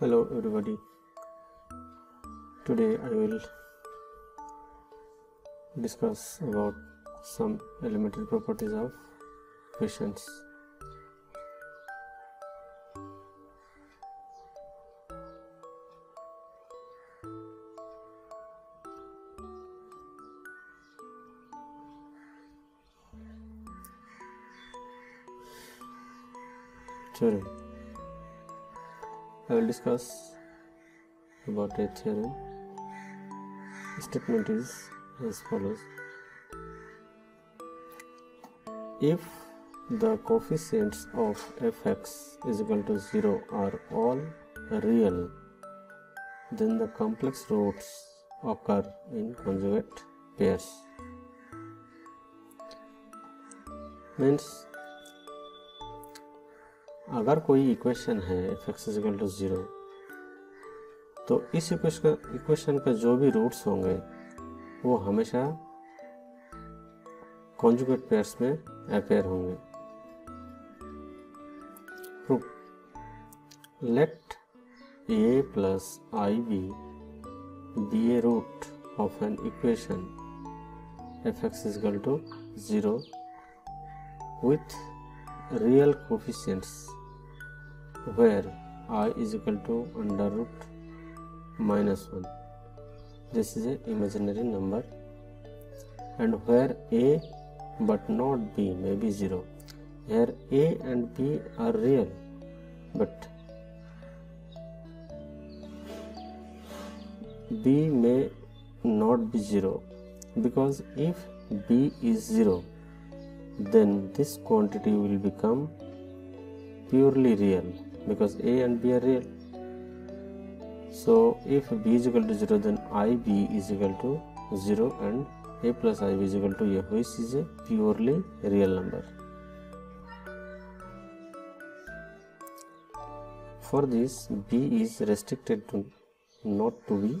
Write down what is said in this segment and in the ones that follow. Hello everybody, today I will discuss about some elementary properties of questions. Theorem. I will discuss about a theorem. The statement is as follows: if the coefficients of fx is equal to 0 are all real, then the complex roots occur in conjugate pairs. Means, अगर कोई equation है fx equal to 0, तो इस equation का जो भी roots होंगे वो हमेशा कॉन्जुगेट पेयर्स में अपेयर होंगे. Proof. Let a plus ib be a root of an equation fx equal to 0 with real coefficients where I is equal to under root -1, this is an imaginary number, and where a but not b may be 0. Here a and b are real, but b may not be 0, because if b is 0, then this quantity will become purely real, because a and b are real. So if b is equal to 0, then ib is equal to 0 and a plus ib is equal to a, which is a purely real number. For this, b is restricted to not to be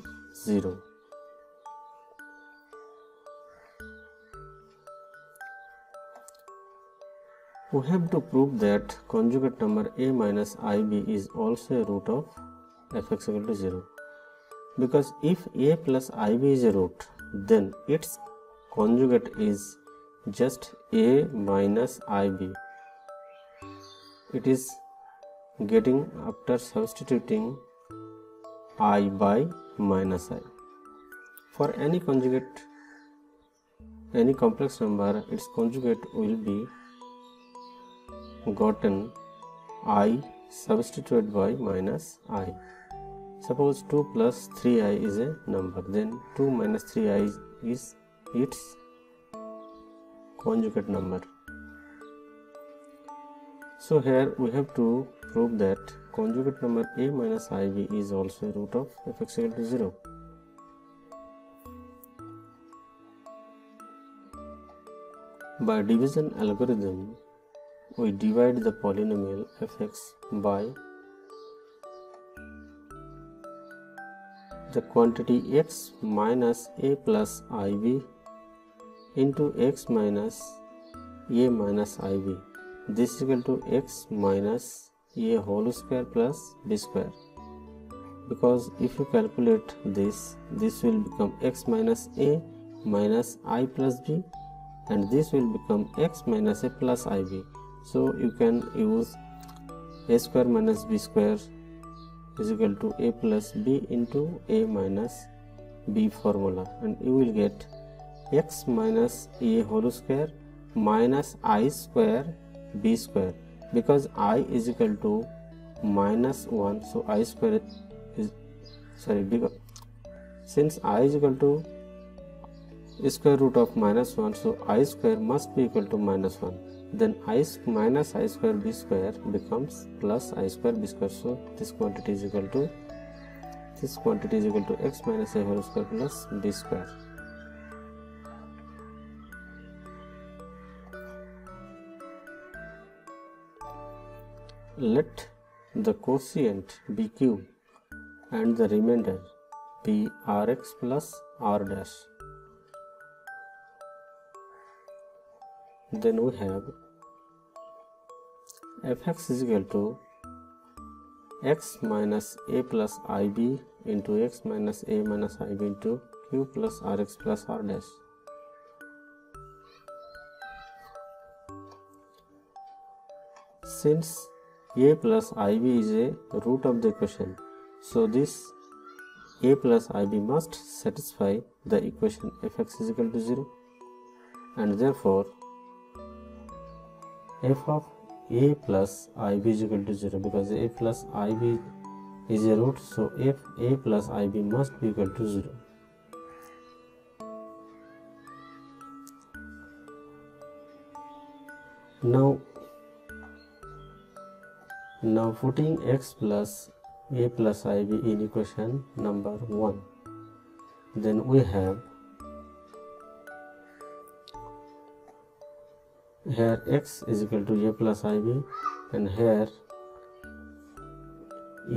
0. We have to prove that conjugate number a minus ib is also a root of fx equal to 0, because if a plus ib is a root, then its conjugate is just a minus ib. It is getting after substituting I by minus I. For any conjugate, any complex number, its conjugate will be gotten I substituted by minus I. Suppose 2 plus 3i is a number, then 2 minus 3i is its conjugate number. So here we have to prove that conjugate number a minus ib is also a root of fx equal to 0. By division algorithm, we divide the polynomial fx by the quantity x minus a plus ib into x minus a minus ib. This is equal to x minus a whole square plus b square, because if you calculate this will become x minus a minus I plus b, and this will become x minus a plus ib. So you can use a square minus b square is equal to a plus b into a minus b formula, and you will get x minus a whole square minus I square b square, because I is equal to -1. So I square is, because since I is equal to square root of -1, so I square must be equal to -1. Then I minus I square b square becomes plus I square b square. So this quantity is equal to x minus a whole square plus b square. Let the quotient be q and the remainder be rx plus r dash. Then we have fx is equal to x minus a plus ib into x minus a minus ib into q plus rx plus r dash. Since a plus ib is a root of the equation, so this a plus ib must satisfy the equation fx is equal to 0, and therefore f of a plus ib is equal to 0, because a plus ib is a root, so f a plus ib must be equal to 0. Now putting x plus a plus ib in equation number 1, then we have here x is equal to a plus ib, and here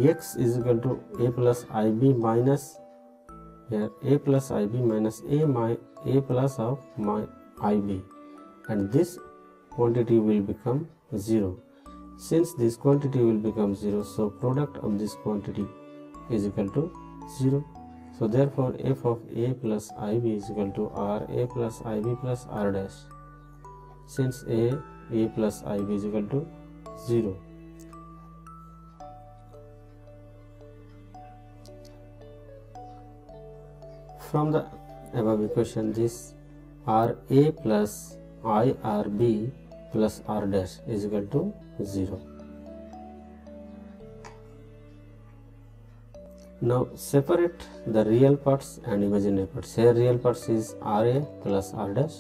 x is equal to a plus ib minus, here a plus ib minus a plus of my ib, and this quantity will become 0. Since this quantity will become 0, so product of this quantity is equal to 0. So therefore f of a plus ib is equal to r a plus ib plus r dash, since a plus ib is equal to 0. From the above equation, this r a plus I r b plus r dash is equal to 0. Now separate the real parts and imaginary parts. Here real parts is r a plus r dash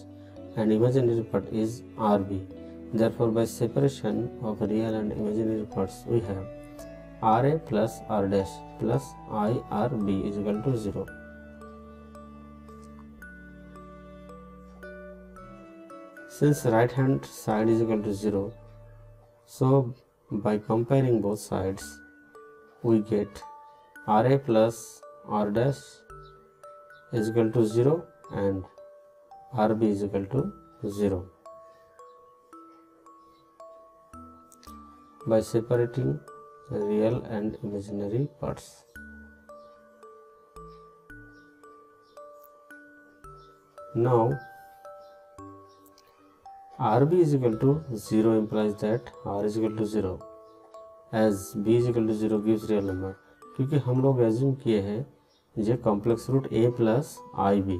and imaginary part is r b. Therefore by separation of real and imaginary parts we have r a plus r dash plus I r b is equal to 0. Since right hand side is equal to 0, so by comparing both sides we get RA plus R dash is equal to 0 and RB is equal to 0. By separating real and imaginary parts, now RB is equal to 0 implies that R is equal to 0, as B is equal to 0 gives real number, क्योंकि हम लोग assume किए हैं ये complex root A plus IB.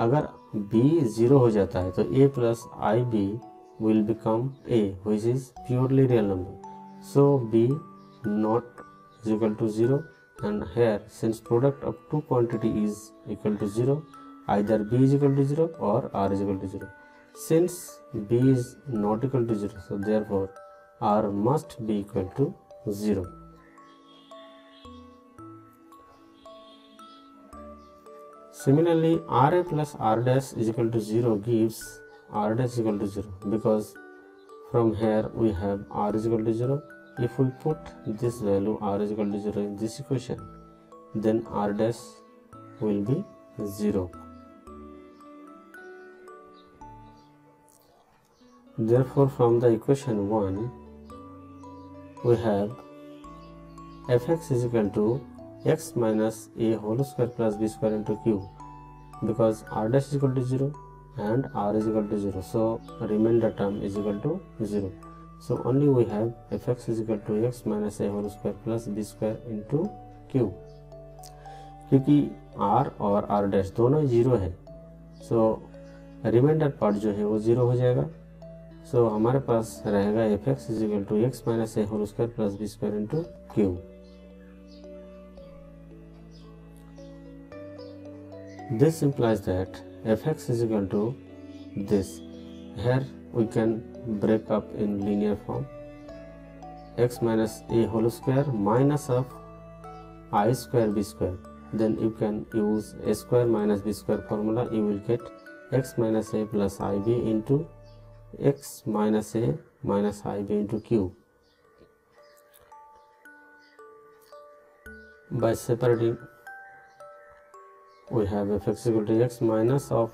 अगर B 0 हो जाता है तो A plus IB will become A, which is purely real number. So B not is equal to 0, and here since product of two quantity is equal to 0, either B is equal to 0 or R is equal to 0. Since b is not equal to 0, so therefore r must be equal to 0. Similarly, r a plus r dash is equal to 0 gives r dash is equal to 0, because from here we have r is equal to 0. If we put this value r is equal to 0 in this equation, then r dash will be 0. Therefore from the equation 1 we have fx is equal to x minus a whole square plus b square into q, because r dash is equal to 0 and r is equal to 0, so remainder term is equal to 0. So only we have fx is equal to x minus a whole square plus b square into q. क्योंकि r और r dash दोनों 0 है, so remainder part जो है वो 0 हो जाएगा. So हमारे पास रहेगा fx is equal to x minus a whole square plus b square into q. This implies that fx is equal to this. Here we can break up in linear form, x minus a whole square minus of I square b square. Then you can use a square minus b square formula. You will get x minus a plus ib into x minus a minus ib into q. By separating we have fx is equal to x minus of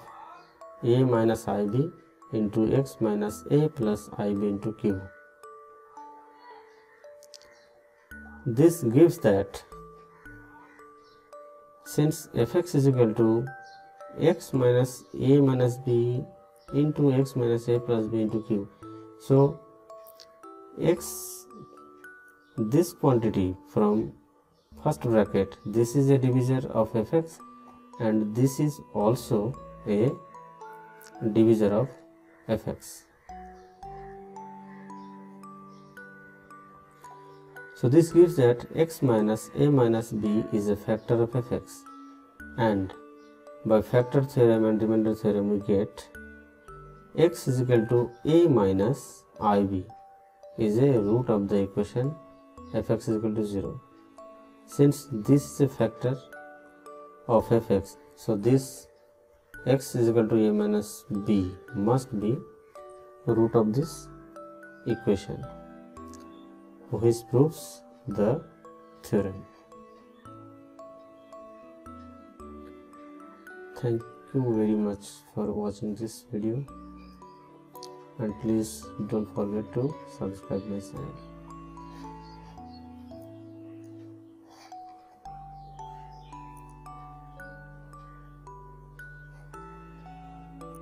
a minus ib into x minus a plus ib into q. This gives that since fx is equal to x minus a minus b into x minus a plus b into q. So x, this quantity from first bracket, this is a divisor of fx and this is also a divisor of fx. So this gives that x minus a minus b is a factor of fx, and by factor theorem and remainder theorem we get x is equal to a minus ib is a root of the equation fx is equal to 0. Since this is a factor of fx, so this x is equal to a minus b must be root of this equation, which proves the theorem. Thank you very much for watching this video, and please don't forget to subscribe my channel.